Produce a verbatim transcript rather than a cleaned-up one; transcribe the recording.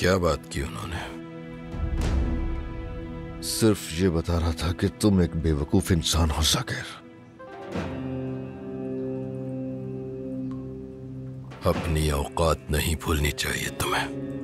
क्या बात की उन्होंने? सिर्फ ये बता रहा था कि तुम एक बेवकूफ इंसान हो साकिर। अपनी औकात नहीं भूलनी चाहिए तुम्हें।